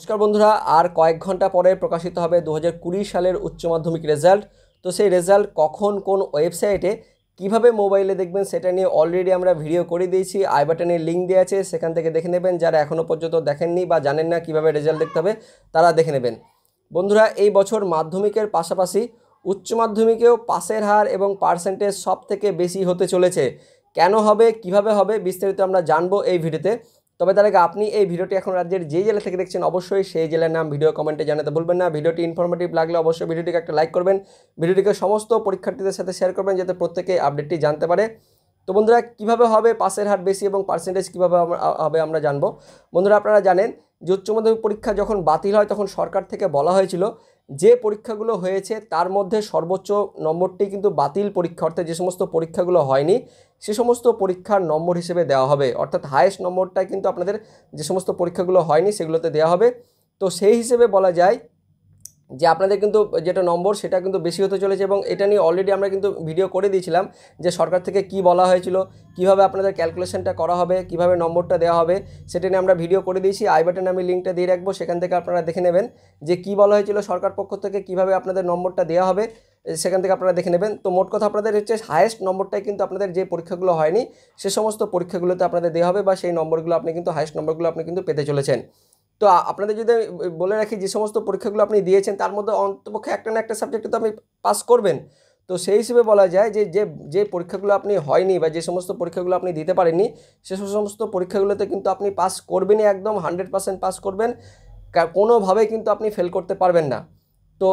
नमस्कार बंधुरा और कयेक घंटा पर प्रकाशित है 2020 सालेर उच्च माध्यमिक रेजल्ट। तो सेई रेजल्ट कखन कोन वेबसाइटे किभाबे मोबाइले देखबेन सेटा निये अलरेडी आमरा भिडियो करे दिएछि। आई बाटने लिंक देया आछे, सेखान थेके देखे नेबेन। जारा एखोनो पर्यन्त देखेननि बा जानेन ना किभाबे रेजल्ट देखते हबे तारा देखे नेबेन। बंधुरा एई बछर माध्यमिकेर पाशापाशि उच्च माध्यमिकेओ पासेर हार एबं पार्सेंटेज सबथेके बेशी होते चलेछे। केन हबे किभाबे हबे बिस्तारित आमरा जानबो एई भिडियोते। तब तरह अपनी भिडियोटी एखन राज्यर जे जिला थेके देखछेन अवश्य सेई जिलार नाम भिडियो कमेंटे जानाते भूलबेन ना। भिडियोटी इनफर्मेटिव लागले अवश्य भिडियोटिके एकटा लाइक करबेन, भिडियोटिके समस्त परीक्षार्थीदेर साथे शेयर करबेन जाते प्रत्येके आपडेटटी जानते पारे। तो बंधुरा किभाबे हबे पासेर हार बेशी एबं पार्सेंटेज किभाबे हबे आमरा जानबो। बंधुरा आपनारा जानेन जे उच्च माध्यमिक परीक्षा जखन बातिल हय तखन सरकार थेके बला हयेछिलो जे परीक्षागुलो हयेछे तार मध्ये सर्वोच्च नम्बरटी किन्तु बातिल परीक्षा अर्थात जे समस्त परीक्षागुलो हयनि से समस्त परीक्षार नम्बर हिसेबे देवा हबे, अर्थात हाईएस्ट नम्बरटाई किन्तु आपनादेर जे समस्त परीक्षागुलो हयनि सेगुलोते देवा हबे। तो सेई हिसेबे बला जाय যে আপনাদের কিন্তু যেটা নম্বর সেটা কিন্তু বেশি হতে চলেছে এবং এটা নিয়ে অলরেডি আমরা কিন্তু ভিডিও করে দিয়েছিলাম যে সরকার থেকে কি বলা হয়েছিল, কিভাবে আপনাদের ক্যালকুলেশনটা করা হবে, কিভাবে নম্বরটা দেওয়া হবে সেটা নিয়ে আমরা ভিডিও করে দিয়েছি। আই বাটনে আমি লিংকটা দিয়ে রাখবো, সেখান থেকে আপনারা দেখে নেবেন যে কি বলা হয়েছিল সরকার পক্ষ থেকে, কিভাবে আপনাদের নম্বরটা দেওয়া হবে সেখান থেকে আপনারা দেখে নেবেন। তো মোট কথা আপনাদের হচ্ছে হাইয়েস্ট নম্বরটাই কিন্তু আপনাদের যে পরীক্ষাগুলো হয়নি সে সমস্ত পরীক্ষাগুলোতে আপনাদের দেওয়া হবে বা সেই নম্বরগুলো আপনি কিন্তু হাইয়েস্ট নম্বরগুলো আপনি কিন্তু পেতে চলেছেন। तो अपन जो बोले रखी जिस समस्त परीक्षागुलो अपनी दिए तर मध्य अंतपक्षे एक ना एक सबजेक्ट तो अपनी पास करबें। तो से हिसाब से बला जाए जे परीक्षागुलो अपनी हयनि बा जे समस्त परीक्षागुलो अपनी दीते पारेननि से समस्त परीक्षागुलोते किन्तु अपनी पास करबेनई, एकदम 100% पास करबें, कोनोभावे किन्तु अपनी फेल करते पारबेन ना। तो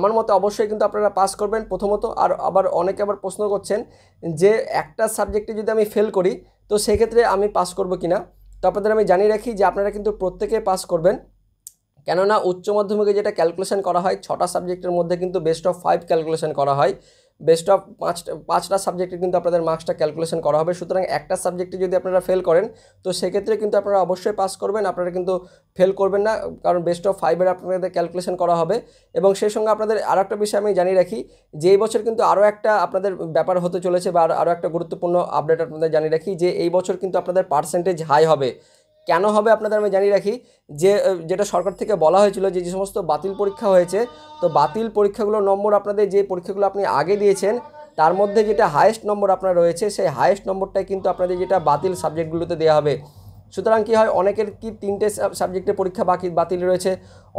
आमार मते अवश्य किन्तु आपनारा पास करबें प्रथमत। और आबार अनेके आबार प्रश्न करछेन जे एकटा सबजेक्टे जोदि आमि फेल करी तो सेई क्षेत्रे आमि पास करब किना। तो আপনাদের আমি জানিয়ে রাখি যে আপনারা কিন্তু প্রত্যেকে পাস করবেন, কেননা উচ্চ মাধ্যমিকে যেটা ক্যালকুলেশন করা হয় 6টা সাবজেক্টের মধ্যে কিন্তু বেস্ট অফ 5 ক্যালকুলেশন করা হয়। বেস্ট অফ 5টা সাবজেক্টে কিন্তু আপনাদের মার্কসটা ক্যালকুলেশন করা হবে। সুতরাং একটা সাবজেক্টে যদি আপনারা ফেল করেন তো সেক্ষেত্রে কিন্তু আপনারা অবশ্যই পাস করবেন, আপনারা কিন্তু ফেল করবেন না, কারণ বেস্ট অফ 5 এর আপনাদের ক্যালকুলেশন করা হবে। এবং সেই সঙ্গে আপনাদের আরেকটা বিষয় আমি জানিয়ে রাখি যে এই বছর কিন্তু আরও একটা আপনাদের ব্যাপার হতে চলেছে বা আরও একটা গুরুত্বপূর্ণ আপডেট আপনাদের জানিয়ে রাখি যে এই বছর কিন্তু আপনাদের পার্সেন্টেজ হাই হবে। কেন হবে আপনাদের আমি জানিয়ে রাখি যে যেটা সরকার থেকে বলা হয়েছিল যে যে সমস্ত বাতিল পরীক্ষা হয়েছে তো বাতিল পরীক্ষাগুলোর নম্বর আপনাদের যে পরীক্ষাগুলো আপনি আগে দিয়েছেন তার মধ্যে যেটা হাইয়েস্ট নম্বর আপনার রয়েছে সেই হাইয়েস্ট নম্বরটাই কিন্তু আপনাদের যেটা বাতিল সাবজেক্টগুলোতে দেওয়া হবে। সুতরাং কী হয়, অনেকের কি 3টে সাবজেক্টের পরীক্ষা বাতিল রয়েছে,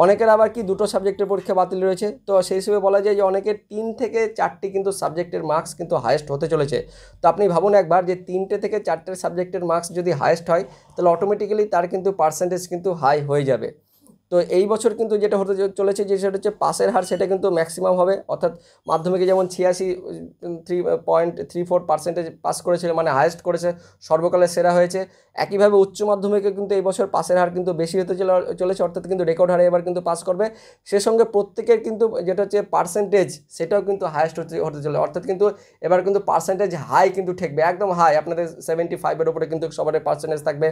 অনেকের আবার কি 2টো সাবজেক্টের পরীক্ষা বাতিল রয়েছে। তো সেই হিসেবে বলা যায় যে অনেকের 3 থেকে 4টি কিন্তু সাবজেক্টের মার্কস কিন্তু হাইয়েস্ট হতে চলেছে। তো আপনি ভাবুন একবার যে 3টে থেকে 4টে সাবজেক্টের মার্কস যদি হাইয়েস্ট হয় তাহলে অটোমেটিক্যালি তার কিন্তু পার্সেন্টেজ কিন্তু হাই হয়ে যাবে। তো এই বছর কিন্তু যেটা হতে চলেছে যে সেটা হচ্ছে পাসের হার, সেটা কিন্তু ম্যাক্সিমাম হবে, অর্থাৎ মাধ্যমিকে যেমন 83.34% পাস করেছিল মানে হাইয়েস্ট করেছে, সর্বকালের সেরা হয়েছে। একইভাবে উচ্চ মাধ্যমিকে কিন্তু এই বছর পাসের হার কিন্তু বেশি হতে চলেছে, অর্থাৎ কিন্তু রেকর্ড হারে এবার কিন্তু পাস করবে। সে সঙ্গে প্রত্যেকের কিন্তু যেটা হচ্ছে পার্সেন্টেজ সেটাও কিন্তু হাইয়েস্ট হতে চলেছে, অর্থাৎ কিন্তু এবার কিন্তু পার্সেন্টেজ হাই কিন্তু ঠেকবে, একদম হাই আপনাদের 75-এর ওপরে কিন্তু সবার পার্সেন্টেজ থাকবে,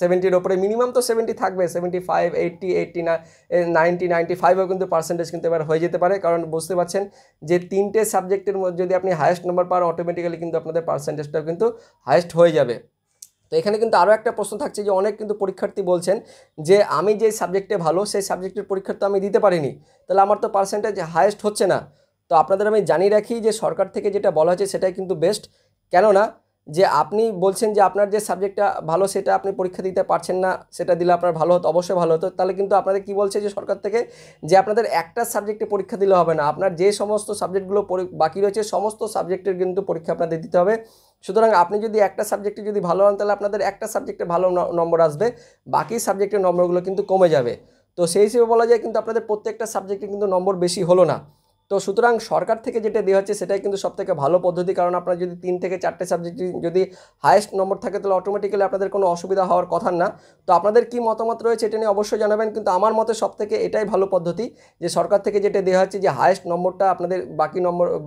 70-এর ওপরে মিনিমাম তো 70 থাকবে, 75, 80, 80 90-95 কিন্তু পার্সেন্টেজ কিন্তু এবার হয়ে যেতে পারে। কারণ বুঝতে পারছেন যে 3টে সাবজেক্টের মধ্যে যদি আপনি হাইয়েস্ট নাম্বার পান অটোমেটিক্যালি কিন্তু আপনাদের পার্সেন্টেজটাও কিন্তু হাইয়েস্ট হয়ে যাবে। তো এখানে কিন্তু আরও একটা প্রশ্ন থাকছে যে অনেক কিন্তু পরীক্ষার্থী বলছেন যে আমি যে সাবজেক্টে ভালো সেই সাবজেক্টের পরীক্ষা তো আমি দিতে পারিনি, তাহলে আমার তো পার্সেন্টেজ হাইয়েস্ট হচ্ছে না। তো আপনাদের আমি জানিয়ে রাখি যে সরকার থেকে যেটা বলা হয়েছে সেটাই কিন্তু বেস্ট, কেননা যে আপনি বলছেন যে আপনার যে সাবজেক্টটা ভালো সেটা আপনি পরীক্ষা দিতে পারছেন না, সেটা দিলে আপনার ভালো হতো, অবশ্যই ভালো হতো। তাহলে কিন্তু আপনাদের কি বলছে যে সরকার থেকে যে আপনাদের একটা সাবজেক্টে পরীক্ষা দিলে হবে না, আপনার যে সমস্ত সাবজেক্টগুলো বাকি রয়েছে সমস্ত সাবজেক্টের কিন্তু পরীক্ষা আপনাদের দিতে হবে। সুতরাং আপনি যদি একটা সাবজেক্টে যদি ভালো হন তাহলে আপনাদের একটা সাবজেক্টে ভালো নম্বর আসবে, বাকি সাবজেক্টের নম্বরগুলো কিন্তু কমে যাবে। তো সেই হিসেবে বলা যায় কিন্তু আপনাদের প্রত্যেকটা সাবজেক্টে কিন্তু নম্বর বেশি হলো না। তো সুতরাং সরকার থেকে যেটা দেওয়া হচ্ছে সেটাই কিন্তু সবথেকে ভালো পদ্ধতি, কারণ আপনার যদি 3 থেকে 4টে সাবজেক্ট যদি হাইয়েস্ট নম্বর থাকে তাহলে অটোমেটিক্যালি আপনাদের কোনো অসুবিধা হওয়ার কথা না। তো আপনাদের কি মতামত রয়েছে এটা নিয়ে অবশ্যই জানাবেন, কিন্তু আমার মতে সবথেকে এটাই ভালো পদ্ধতি যে সরকার থেকে যেটা দেওয়া হচ্ছে যে হাইয়েস্ট নম্বরটা আপনাদের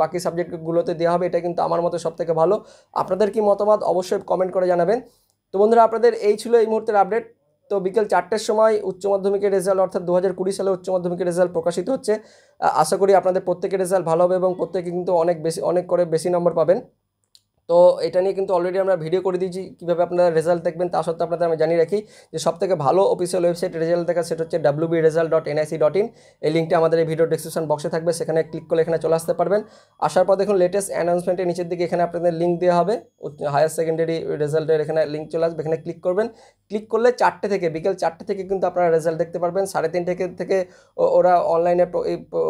বাকি সাবজেক্টগুলোতে দেওয়া হবে, এটা কিন্তু আমার মতে সবথেকে ভালো। আপনাদের কি মতামত অবশ্যই কমেন্ট করে জানাবেন। তো বন্ধুরা আপনাদের এই ছিল এই মুহূর্তের আপডেট। तो बिकेल 4टेर समय उच्च माध्यमिक रेजल्ट अर्थात 2020 साले उच्च माध्यमिक रेजल्ट प्रकाशित होच्छे। आशा करी आपनादेर प्रत्येकेर रेजल्ट भालो होबे एबं प्रत्येके किन्तु अनेक बेशी नम्बर पाबेन। तो এটা নিয়ে কিন্তু অলরেডি আমরা ভিডিও করে দিয়েছি কিভাবে আপনারা রেজাল্ট দেখবেন তা সত্ত্বেও আপনাদের আমি জানিয়ে রাখি যে সবথেকে ভালো অফিশিয়াল ওয়েবসাইট রেজাল্ট দেখা সেটা হচ্ছে wbresults.nic.in এই লিংকটা আমাদের এই ভিডিও ডেসক্রিপশন বক্সে থাকবে সেখানে ক্লিক করলে এখানে চলে আসতে পারবেন আসার পর দেখুন লেটেস্ট অ্যানাউন্সমেন্টের নিচের দিকে এখানে আপনাদের লিংক দেওয়া হবে হায়ার সেকেন্ডারি রেজাল্টের এখানে লিংক চলে আসবে এখানে ক্লিক করবেন ক্লিক করলে 4টে থেকে বিকেল 4টে থেকে কিন্তু আপনারা রেজাল্ট দেখতে পারবেন 3:30 থেকে ওরা অনলাইনে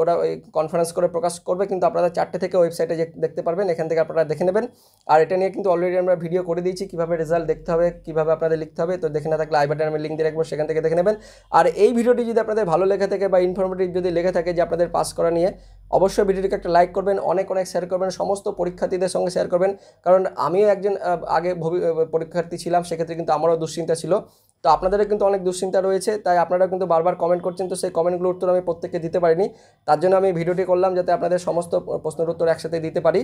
ওরা কনফারেন্স করে প্রকাশ করবে কিন্তু আপনারা 4টে থেকে ওয়েবসাইটে দেখতে পারবেন এখান থেকে আপনারা দেখে নেবেন আর এটা নিয়ে কিন্তু অলরেডি আমরা ভিডিও করে দিয়েছি কিভাবে রেজাল্ট দেখতে হবে কিভাবে আপনাদের লিখতে হবে তো দেখে না থাকলে আই বাটনে আমি লিংক দিয়ে রাখবো সেখান থেকে দেখে নেবেন আর এই ভিডিওটি যদি আপনাদের ভালো লেগে থাকে বা ইনফরমেটিভ যদি লেগে থাকে যে আপনাদের পাস করা নিয়ে অবশ্যই ভিডিওটিকে একটা লাইক করবেন অনেক অনেক শেয়ার করবেন সমস্ত পরীক্ষার্থীদের সঙ্গে শেয়ার করবেন কারণ আমিও একজন আগে পরীক্ষার্থী ছিলাম সেক্ষেত্রে কিন্তু আমারও দুশ্চিন্তা ছিল তো আপনাদেরও কিন্তু অনেক দুশ্চিন্তা রয়েছে তাই আপনারা কিন্তু বারবার কমেন্ট করছেন তো সেই কমেন্টগুলোর উত্তর আমি প্রত্যেককে দিতে পারিনি তার জন্য আমি ভিডিওটি করলাম যাতে আপনাদের সমস্ত প্রশ্নের উত্তর একসাথে দিতে পারি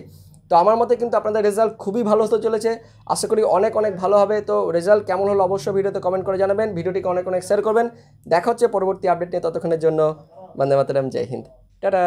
তো আমার মতে কিন্তু আপনাদের রেজাল্ট খুবই ভালো হতে চলেছে আশা করি অনেক অনেক ভালো হবে তো রেজাল্ট কেমন হলো অবশ্যই ভিডিওতে কমেন্ট করে জানাবেন ভিডিওটিকে অনেক অনেক শেয়ার করবেন দেখা হচ্ছে পরবর্তী আপডেট নিয়ে ততক্ষণের জন্য বন্দে মাতরম জয় হিন্দ টাটা।